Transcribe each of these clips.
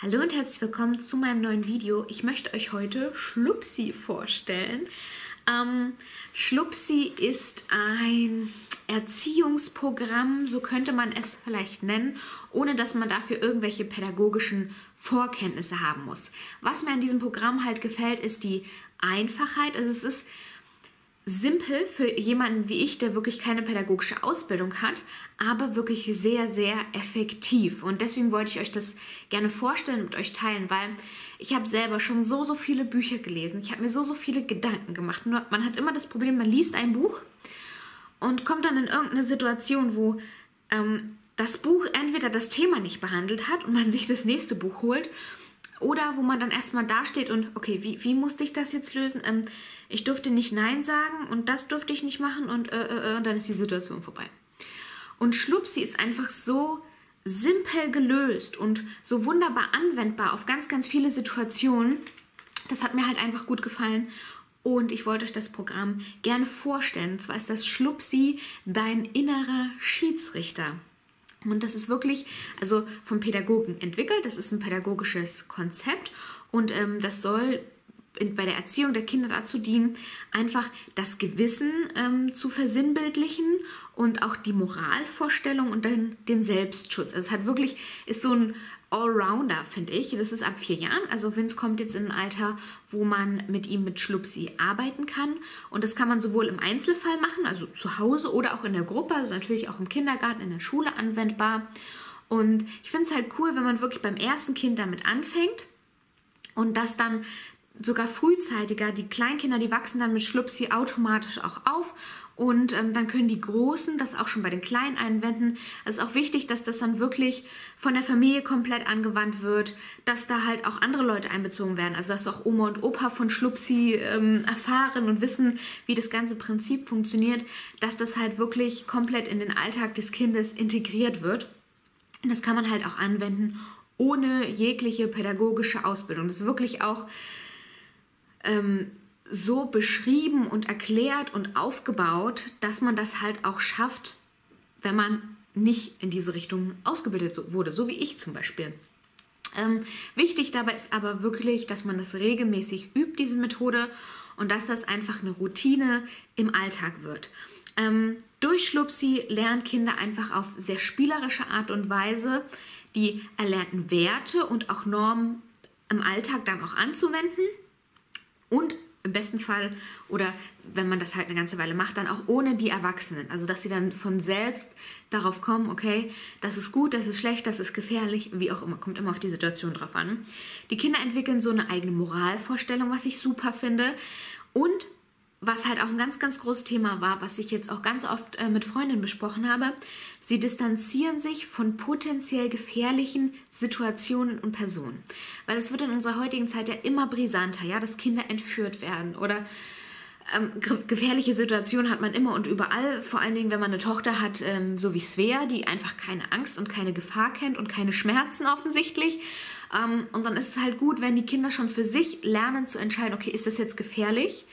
Hallo und herzlich willkommen zu meinem neuen Video. Ich möchte euch heute Schlupsi vorstellen. Schlupsi ist ein Erziehungsprogramm, so könnte man es vielleicht nennen, ohne dass man dafür irgendwelche pädagogischen Vorkenntnisse haben muss. Was mir an diesem Programm halt gefällt, ist die Einfachheit. Also es ist simpel für jemanden wie ich, der wirklich keine pädagogische Ausbildung hat, aber wirklich sehr, sehr effektiv. Und deswegen wollte ich euch das gerne vorstellen und mit euch teilen, weil ich habe selber schon so viele Bücher gelesen. Ich habe mir so viele Gedanken gemacht. Nur man hat immer das Problem, man liest ein Buch und kommt dann in irgendeine Situation, wo das Buch entweder das Thema nicht behandelt hat und man sich das nächste Buch holt, oder wo man dann erstmal dasteht und, okay, wie musste ich das jetzt lösen? Ich durfte nicht Nein sagen und das durfte ich nicht machen und dann ist die Situation vorbei. Und Schlupsi ist einfach so simpel gelöst und so wunderbar anwendbar auf ganz, ganz viele Situationen. Das hat mir halt einfach gut gefallen und ich wollte euch das Programm gerne vorstellen. Und zwar ist das Schlupsi, dein innerer Schiedsrichter. Und das ist wirklich, also vom Pädagogen entwickelt, das ist ein pädagogisches Konzept und das soll bei der Erziehung der Kinder dazu dienen, einfach das Gewissen zu versinnbildlichen und auch die Moralvorstellung und dann den Selbstschutz. Also es hat wirklich, ist so ein Allrounder, finde ich. Das ist ab 4 Jahren, also Vince kommt jetzt in ein Alter, wo man mit ihm mit Schlupsi arbeiten kann. Und das kann man sowohl im Einzelfall machen, also zu Hause oder auch in der Gruppe, also natürlich auch im Kindergarten, in der Schule anwendbar. Und ich finde es halt cool, wenn man wirklich beim ersten Kind damit anfängt und das dann sogar frühzeitiger, die Kleinkinder, die wachsen dann mit Schlupsi automatisch auch auf und dann können die Großen das auch schon bei den Kleinen einwenden. Also es ist auch wichtig, dass das dann wirklich von der Familie komplett angewandt wird, dass da halt auch andere Leute einbezogen werden, also dass auch Oma und Opa von Schlupsi erfahren und wissen, wie das ganze Prinzip funktioniert, dass das halt wirklich komplett in den Alltag des Kindes integriert wird. Und das kann man halt auch anwenden, ohne jegliche pädagogische Ausbildung. Das ist wirklich auch so beschrieben und erklärt und aufgebaut, dass man das halt auch schafft, wenn man nicht in diese Richtung ausgebildet wurde, so wie ich zum Beispiel. Wichtig dabei ist aber wirklich, dass man das regelmäßig übt, diese Methode, und dass das einfach eine Routine im Alltag wird. Durch Schlupsi lernen Kinder einfach auf sehr spielerische Art und Weise die erlernten Werte und auch Normen im Alltag dann auch anzuwenden. Und im besten Fall, oder wenn man das halt eine ganze Weile macht, dann auch ohne die Erwachsenen. Also, dass sie dann von selbst darauf kommen, okay, das ist gut, das ist schlecht, das ist gefährlich, wie auch immer. Kommt immer auf die Situation drauf an. Die Kinder entwickeln so eine eigene Moralvorstellung, was ich super finde. Und was halt auch ein ganz, ganz großes Thema war, was ich jetzt auch ganz oft mit Freundinnen besprochen habe, sie distanzieren sich von potenziell gefährlichen Situationen und Personen. Weil es wird in unserer heutigen Zeit ja immer brisanter, ja, dass Kinder entführt werden oder gefährliche Situationen hat man immer und überall, vor allen Dingen, wenn man eine Tochter hat, so wie Svea, die einfach keine Angst und keine Gefahr kennt und keine Schmerzen offensichtlich. Und dann ist es halt gut, wenn die Kinder schon für sich lernen zu entscheiden, okay, ist das jetzt gefährlich?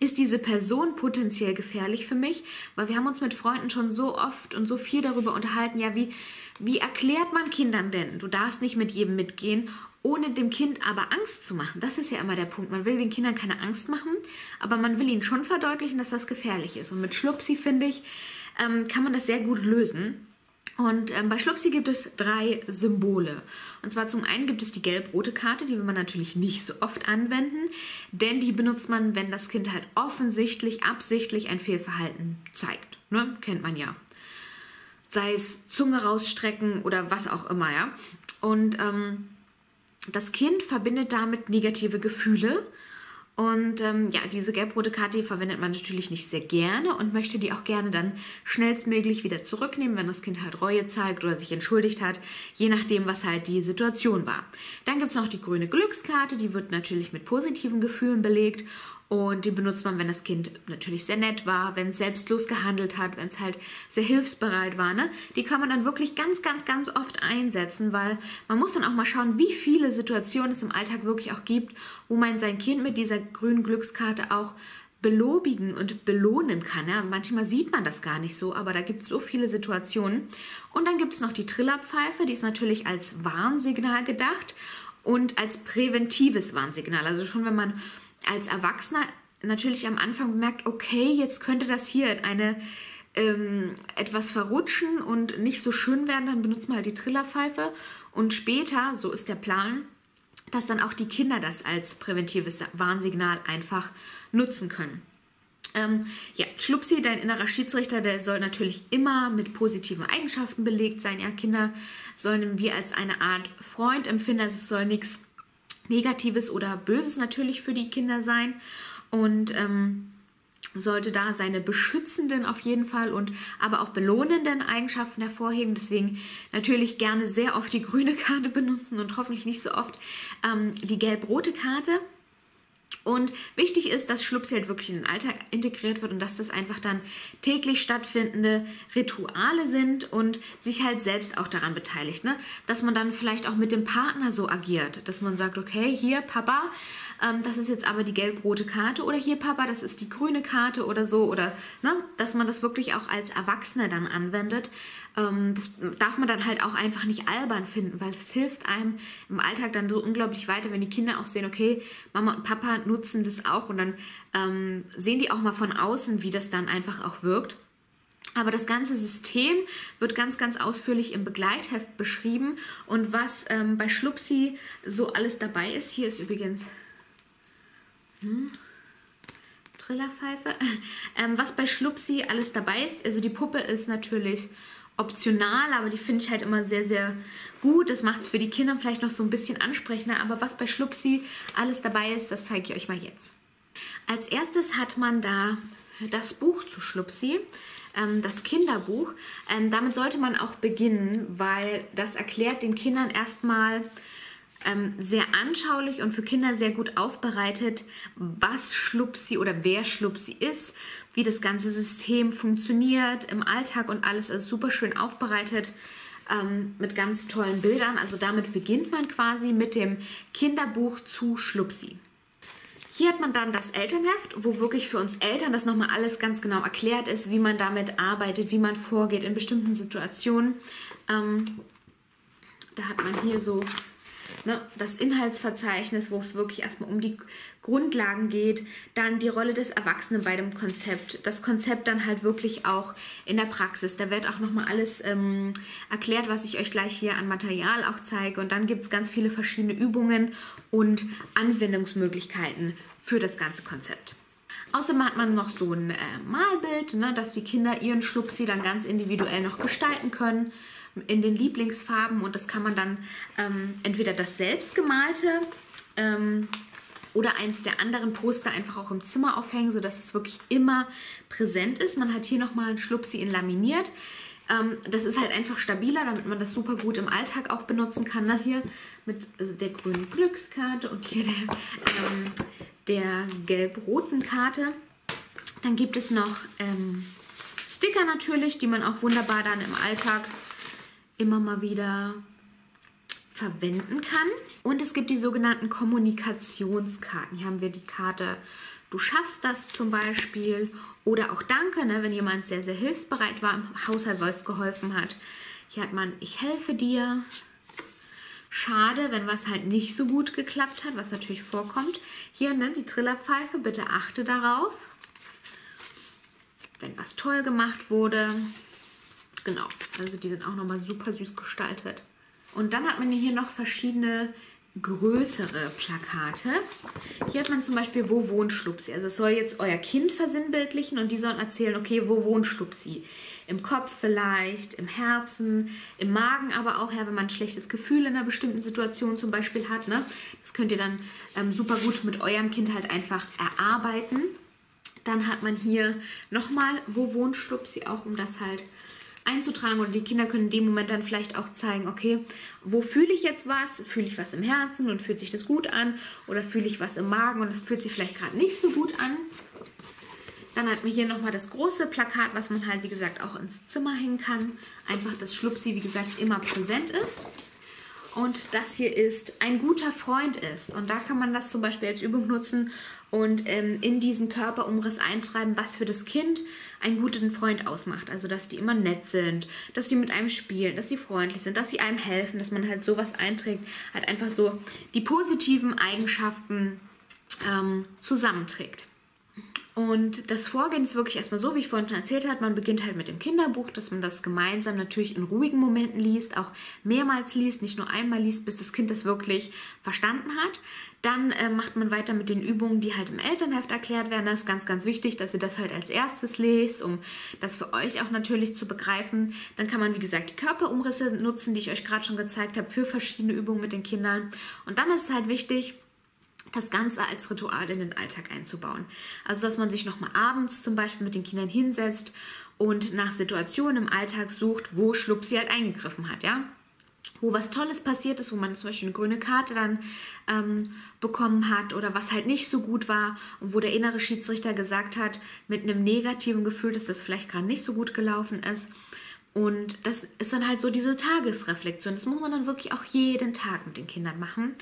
Ist diese Person potenziell gefährlich für mich? Weil wir haben uns mit Freunden schon so oft und so viel darüber unterhalten, ja, wie erklärt man Kindern denn, du darfst nicht mit jedem mitgehen, ohne dem Kind aber Angst zu machen. Das ist ja immer der Punkt. Man will den Kindern keine Angst machen, aber man will ihnen schon verdeutlichen, dass das gefährlich ist. Und mit Schlupsi, finde ich, kann man das sehr gut lösen. Und bei Schlupsi gibt es 3 Symbole. Und zwar zum einen gibt es die gelb-rote Karte, die will man natürlich nicht so oft anwenden, denn die benutzt man, wenn das Kind halt offensichtlich, absichtlich ein Fehlverhalten zeigt. Ne? Kennt man ja. Sei es Zunge rausstrecken oder was auch immer, ja. Und das Kind verbindet damit negative Gefühle. Und ja, diese gelb-rote Karte, die verwendet man natürlich nicht sehr gerne und möchte die auch gerne dann schnellstmöglich wieder zurücknehmen, wenn das Kind halt Reue zeigt oder sich entschuldigt hat, je nachdem, was halt die Situation war. Dann gibt es noch die grüne Glückskarte, die wird natürlich mit positiven Gefühlen belegt und die benutzt man, wenn das Kind natürlich sehr nett war, wenn es selbstlos gehandelt hat, wenn es halt sehr hilfsbereit war, ne? Die kann man dann wirklich ganz, ganz, ganz oft einsetzen, weil man muss dann auch mal schauen, wie viele Situationen es im Alltag wirklich auch gibt, wo man sein Kind mit dieser grünen Glückskarte auch belobigen und belohnen kann. Ja? Manchmal sieht man das gar nicht so, aber da gibt es so viele Situationen. Und dann gibt es noch die Trillerpfeife, die ist natürlich als Warnsignal gedacht und als präventives Warnsignal. Also schon wenn man als Erwachsener natürlich am Anfang bemerkt, okay, jetzt könnte das hier eine etwas verrutschen und nicht so schön werden, dann benutzt man halt die Trillerpfeife. Und später, so ist der Plan, dass dann auch die Kinder das als präventives Warnsignal einfach nutzen können. Ja, Schlupsi, dein innerer Schiedsrichter, der soll natürlich immer mit positiven Eigenschaften belegt sein. Ja, Kinder sollen wir als eine Art Freund empfinden. Also es soll nichts Negatives oder Böses natürlich für die Kinder sein. Und sollte da seine beschützenden auf jeden Fall und aber auch belohnenden Eigenschaften hervorheben. Deswegen natürlich gerne sehr oft die grüne Karte benutzen und hoffentlich nicht so oft die gelb-rote Karte. Und wichtig ist, dass Schlupsi halt wirklich in den Alltag integriert wird und dass das einfach dann täglich stattfindende Rituale sind und sich halt selbst auch daran beteiligt, ne? Dass man dann vielleicht auch mit dem Partner so agiert, dass man sagt, okay, hier Papa, das ist jetzt aber die gelb-rote Karte oder hier Papa, das ist die grüne Karte oder so oder, ne? Dass man das wirklich auch als Erwachsener dann anwendet. Das darf man dann halt auch einfach nicht albern finden, weil das hilft einem im Alltag dann so unglaublich weiter, wenn die Kinder auch sehen, okay, Mama und Papa nutzen das auch und dann sehen die auch mal von außen, wie das dann einfach auch wirkt. Aber das ganze System wird ganz, ganz ausführlich im Begleitheft beschrieben und was bei Schlupsi so alles dabei ist, hier ist übrigens... Trillerpfeife. Was bei Schlupsi alles dabei ist, also die Puppe ist natürlich optional, aber die finde ich halt immer sehr, sehr gut. Das macht es für die Kinder vielleicht noch so ein bisschen ansprechender, aber was bei Schlupsi alles dabei ist, das zeige ich euch mal jetzt. Als erstes hat man da das Buch zu Schlupsi, das Kinderbuch. Damit sollte man auch beginnen, weil das erklärt den Kindern erstmal sehr anschaulich und für Kinder sehr gut aufbereitet, was Schlupsi oder wer Schlupsi ist, wie das ganze System funktioniert im Alltag und alles ist super schön aufbereitet mit ganz tollen Bildern. Also damit beginnt man quasi mit dem Kinderbuch zu Schlupsi. Hier hat man dann das Elternheft, wo wirklich für uns Eltern das nochmal alles ganz genau erklärt ist, wie man damit arbeitet, wie man vorgeht in bestimmten Situationen. Da hat man hier so... das Inhaltsverzeichnis, wo es wirklich erstmal um die Grundlagen geht, dann die Rolle des Erwachsenen bei dem Konzept, das Konzept dann halt wirklich auch in der Praxis. Da wird auch nochmal alles erklärt, was ich euch gleich hier an Material auch zeige. Und dann gibt es ganz viele verschiedene Übungen und Anwendungsmöglichkeiten für das ganze Konzept. Außerdem hat man noch so ein Malbild, ne, dass die Kinder ihren Schlupsi dann ganz individuell noch gestalten können in den Lieblingsfarben und das kann man dann entweder das selbstgemalte oder eins der anderen Poster einfach auch im Zimmer aufhängen, sodass es wirklich immer präsent ist. Man hat hier nochmal einen Schlupsi in laminiert. Das ist halt einfach stabiler, damit man das super gut im Alltag auch benutzen kann. Na, hier mit der grünen Glückskarte und hier der gelb-roten Karte. Dann gibt es noch Sticker natürlich, die man auch wunderbar dann im Alltag immer mal wieder verwenden kann. Und es gibt die sogenannten Kommunikationskarten. Hier haben wir die Karte Du schaffst das zum Beispiel oder auch Danke, ne, wenn jemand sehr, sehr hilfsbereit war, im Haushalt Wolf geholfen hat. Hier hat man Ich helfe dir. Schade, wenn was halt nicht so gut geklappt hat, was natürlich vorkommt. Hier, ne, die Trillerpfeife, bitte achte darauf, wenn was toll gemacht wurde. Genau, also die sind auch nochmal super süß gestaltet. Und dann hat man hier noch verschiedene größere Plakate. Hier hat man zum Beispiel, wo wohnt Schlupsi? Also es soll jetzt euer Kind versinnbildlichen und die sollen erzählen, okay, wo wohnt Schlupsi? Im Kopf vielleicht, im Herzen, im Magen aber auch, ja, wenn man ein schlechtes Gefühl in einer bestimmten Situation zum Beispiel hat, ne? Das könnt ihr dann super gut mit eurem Kind halt einfach erarbeiten. Dann hat man hier nochmal, wo wohnt Schlupsi? Auch um das halt einzutragen und die Kinder können in dem Moment dann vielleicht auch zeigen, okay, wo fühle ich jetzt was? Fühle ich was im Herzen und fühlt sich das gut an? Oder fühle ich was im Magen und es fühlt sich vielleicht gerade nicht so gut an? Dann hat man hier nochmal das große Plakat, was man halt, wie gesagt, auch ins Zimmer hängen kann. Einfach, dass Schlupsi, wie gesagt, immer präsent ist. Und das hier ist ein guter Freund ist. Und da kann man das zum Beispiel als Übung nutzen und in diesen Körperumriss einschreiben, was für das Kind einen guten Freund ausmacht. Also, dass die immer nett sind, dass die mit einem spielen, dass die freundlich sind, dass sie einem helfen, dass man halt sowas einträgt. Halt einfach so die positiven Eigenschaften zusammenträgt. Und das Vorgehen ist wirklich erstmal so, wie ich vorhin schon erzählt habe, man beginnt halt mit dem Kinderbuch, dass man das gemeinsam natürlich in ruhigen Momenten liest, auch mehrmals liest, nicht nur einmal liest, bis das Kind das wirklich verstanden hat. Dann macht man weiter mit den Übungen, die halt im Elternheft erklärt werden. Das ist ganz, ganz wichtig, dass ihr das halt als erstes lest, um das für euch auch natürlich zu begreifen. Dann kann man, wie gesagt, die Körperumrisse nutzen, die ich euch gerade schon gezeigt habe, für verschiedene Übungen mit den Kindern. Und dann ist es halt wichtig, das Ganze als Ritual in den Alltag einzubauen. Also, dass man sich nochmal abends zum Beispiel mit den Kindern hinsetzt und nach Situationen im Alltag sucht, wo Schlupsi halt eingegriffen hat, ja? Wo was Tolles passiert ist, wo man zum Beispiel eine grüne Karte dann bekommen hat oder was halt nicht so gut war und wo der innere Schiedsrichter gesagt hat, mit einem negativen Gefühl, dass das vielleicht gerade nicht so gut gelaufen ist. Und das ist dann halt so diese Tagesreflexion. Das muss man dann wirklich auch jeden Tag mit den Kindern machen.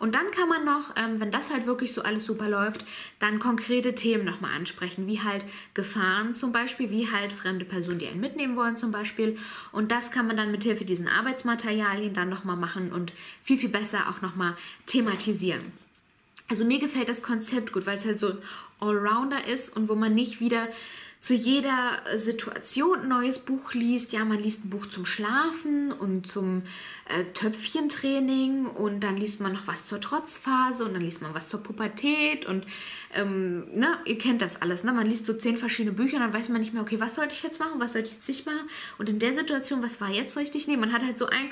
Und dann kann man noch, wenn das halt wirklich so alles super läuft, dann konkrete Themen nochmal ansprechen, wie halt Gefahren zum Beispiel, wie halt fremde Personen, die einen mitnehmen wollen zum Beispiel. Und das kann man dann mithilfe diesen Arbeitsmaterialien dann nochmal machen und viel, viel besser auch nochmal thematisieren. Also mir gefällt das Konzept gut, weil es halt so ein Allrounder ist und wo man nicht wieder zu jeder Situation ein neues Buch liest. Ja, man liest ein Buch zum Schlafen und zum Töpfchentraining und dann liest man noch was zur Trotzphase und dann liest man was zur Pubertät und ne, ihr kennt das alles, ne? Man liest so 10 verschiedene Bücher und dann weiß man nicht mehr, okay, was sollte ich jetzt machen, was sollte ich jetzt nicht machen und in der Situation, was war jetzt richtig? Nee, man hat halt so ein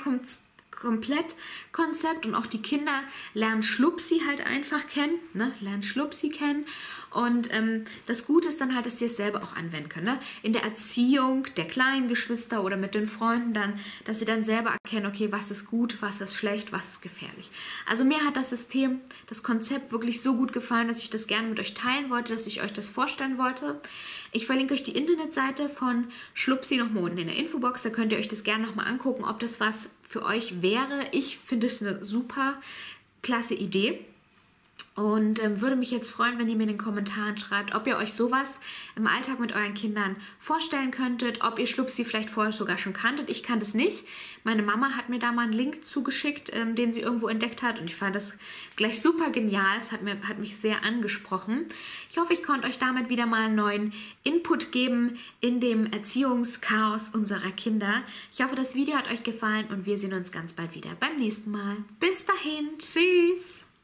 komplett Konzept und auch die Kinder lernen Schlupsi halt einfach kennen, ne? Lernen Schlupsi kennen und das Gute ist dann halt, dass sie es selber auch anwenden können, ne? In der Erziehung der kleinen Geschwister oder mit den Freunden dann, dass sie dann selber erkennen, okay, was ist gut, was ist schlecht, was ist gefährlich. Also mir hat das System, das Konzept wirklich so gut gefallen, dass ich das gerne mit euch teilen wollte, dass ich euch das vorstellen wollte. Ich verlinke euch die Internetseite von Schlupsi nochmal unten in der Infobox, da könnt ihr euch das gerne nochmal angucken, ob das was für euch wäre. Ich finde es eine super klasse Idee und würde mich jetzt freuen, wenn ihr mir in den Kommentaren schreibt, ob ihr euch sowas im Alltag mit euren Kindern vorstellen könntet, ob ihr Schlupsi vielleicht vorher sogar schon kanntet. Ich kannte es nicht. Meine Mama hat mir da mal einen Link zugeschickt, den sie irgendwo entdeckt hat und ich fand das gleich super genial. Es hat mich sehr angesprochen. Ich hoffe, ich konnte euch damit wieder mal einen neuen Input geben in dem Erziehungschaos unserer Kinder. Ich hoffe, das Video hat euch gefallen und wir sehen uns ganz bald wieder beim nächsten Mal. Bis dahin, tschüss!